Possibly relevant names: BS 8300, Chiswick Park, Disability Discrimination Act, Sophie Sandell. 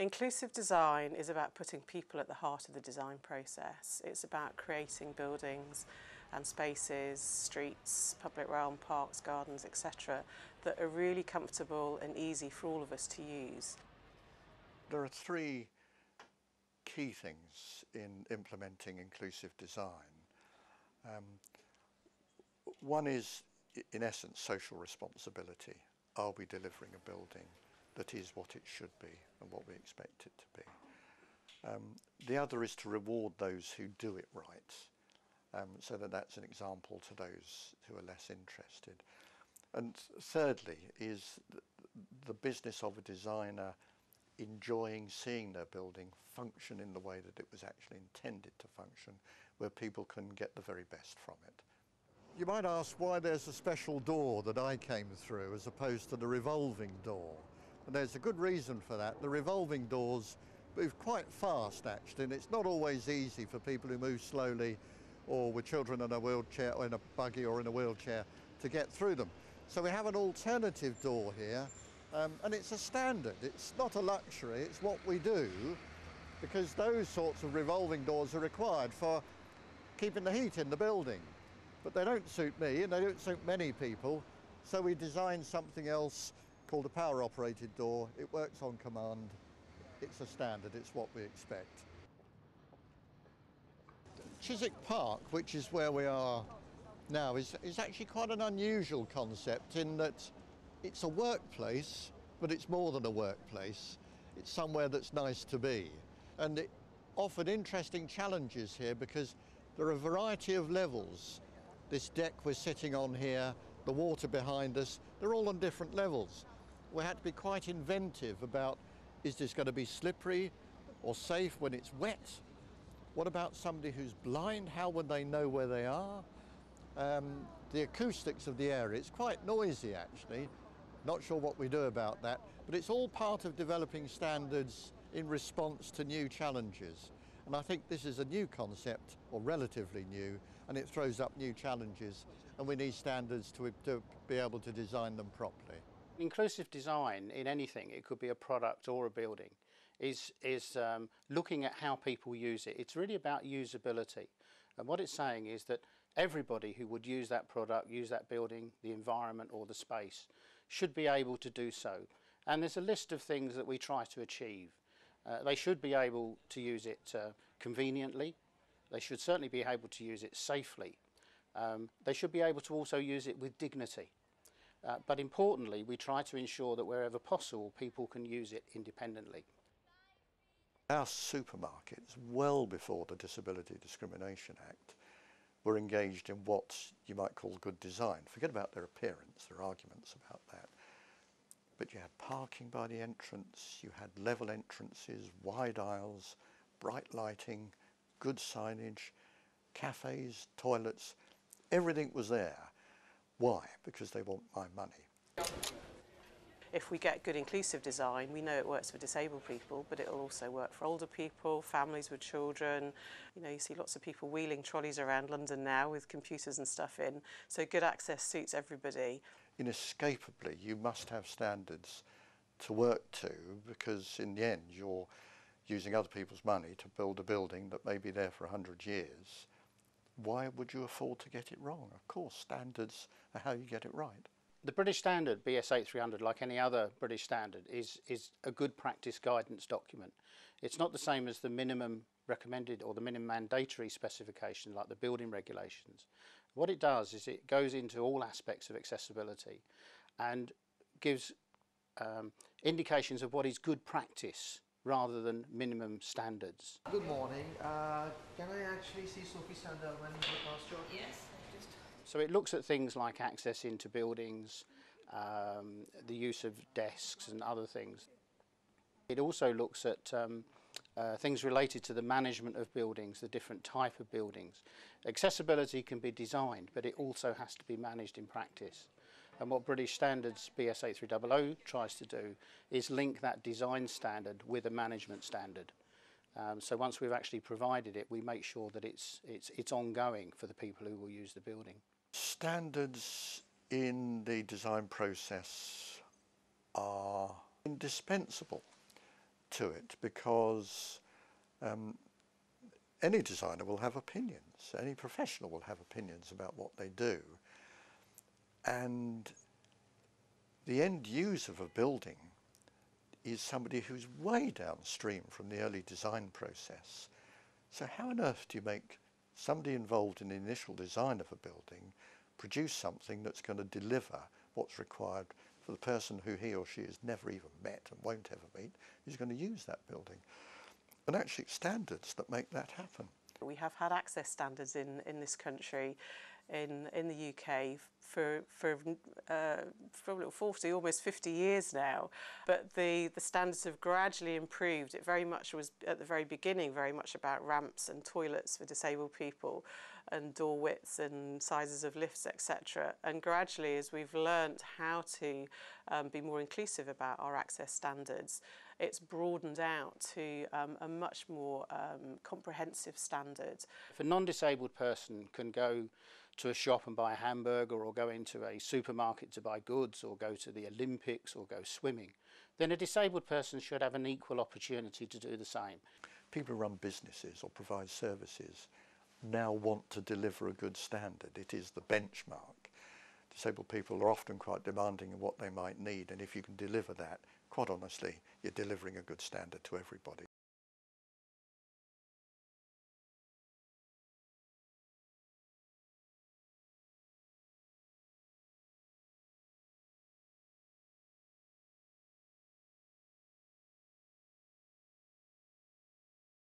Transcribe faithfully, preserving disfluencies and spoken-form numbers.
Inclusive design is about putting people at the heart of the design process. It's about creating buildings and spaces, streets, public realm, parks, gardens, et cetera that are really comfortable and easy for all of us to use. There are three key things in implementing inclusive design. Um, one is, in essence, social responsibility. Are we delivering a building that is what it should be and what we expect it to be? Um, the other is to reward those who do it right, um, so that that's an example to those who are less interested. And thirdly is the business of a designer enjoying seeing their building function in the way that it was actually intended to function, where people can get the very best from it. You might ask why there's a special door that I came through as opposed to the revolving door. And there's a good reason for that. The revolving doors move quite fast, actually, and it's not always easy for people who move slowly or with children in a wheelchair or in a buggy or in a wheelchair to get through them. So we have an alternative door here, um, and it's a standard. It's not a luxury, it's what we do, because those sorts of revolving doors are required for keeping the heat in the building. But they don't suit me and they don't suit many people, so we designed something else called a power-operated door. It works on command, it's a standard, it's what we expect. Chiswick Park, which is where we are now, is, is actually quite an unusual concept in that it's a workplace, but it's more than a workplace. It's somewhere that's nice to be. And it offered interesting challenges here because there are a variety of levels. This deck we're sitting on here, the water behind us, they're all on different levels. We had to be quite inventive about, is this going to be slippery or safe when it's wet? What about somebody who's blind? How would they know where they are? Um, the acoustics of the area, it's quite noisy actually. Not sure what we do about that, but it's all part of developing standards in response to new challenges. And I think this is a new concept, or relatively new, and it throws up new challenges, and we need standards to, to be able to design them properly. Inclusive design in anything, it could be a product or a building, is, is um, looking at how people use it. It's really about usability. And what it's saying is that everybody who would use that product, use that building, the environment or the space, should be able to do so. And there's a list of things that we try to achieve. Uh, they should be able to use it uh, conveniently. They should certainly be able to use it safely. Um, they should be able to also use it with dignity. Uh, but importantly, we try to ensure that wherever possible, people can use it independently. Our supermarkets, well before the Disability Discrimination Act, were engaged in what you might call good design. Forget about their appearance, there are arguments about that. But you had parking by the entrance, you had level entrances, wide aisles, bright lighting, good signage, cafes, toilets, everything was there. Why? Because they want my money. If we get good inclusive design, we know it works for disabled people, but it'll also work for older people, families with children. You know, you see lots of people wheeling trolleys around London now with computers and stuff in, so good access suits everybody. Inescapably, you must have standards to work to, because in the end you're using other people's money to build a building that may be there for a hundred years. Why would you afford to get it wrong? Of course, standards are how you get it right. The British standard, B S eight three hundred, like any other British standard, is, is a good practice guidance document. It's not the same as the minimum recommended or the minimum mandatory specification like the building regulations. What it does is it goes into all aspects of accessibility and gives um, indications of what is good practice rather than minimum standards. Good morning. Uh, can I actually see Sophie Sandell when you pass your... Yes. So it looks at things like access into buildings, um, the use of desks and other things. It also looks at um, uh, things related to the management of buildings, the different type of buildings. Accessibility can be designed, but it also has to be managed in practice. And what British Standards B S eight three hundred tries to do is link that design standard with a management standard. Um, so once we've actually provided it, we make sure that it's, it's, it's ongoing for the people who will use the building. Standards in the design process are indispensable. to it, because um, any designer will have opinions, any professional will have opinions about what they do, and the end user of a building is somebody who's way downstream from the early design process. So how on earth do you make somebody involved in the initial design of a building produce something that's going to deliver what's required for the person who he or she has never even met and won't ever meet, who's going to use that building? And actually standards that make that happen. We have had access standards in, in this country, in, in the U K, for, for uh, probably forty, almost fifty years now. But the, the standards have gradually improved. It very much was, at the very beginning, very much about ramps and toilets for disabled people, and door widths and sizes of lifts, et cetera. And gradually, as we've learnt how to um, be more inclusive about our access standards, it's broadened out to um, a much more um, comprehensive standard. If a non-disabled person can go to a shop and buy a hamburger, or go into a supermarket to buy goods, or go to the Olympics, or go swimming, then a disabled person should have an equal opportunity to do the same. People who run businesses or provide services now want to deliver a good standard. It is the benchmark. Disabled people are often quite demanding of what they might need, and if you can deliver that, quite honestly, you're delivering a good standard to everybody.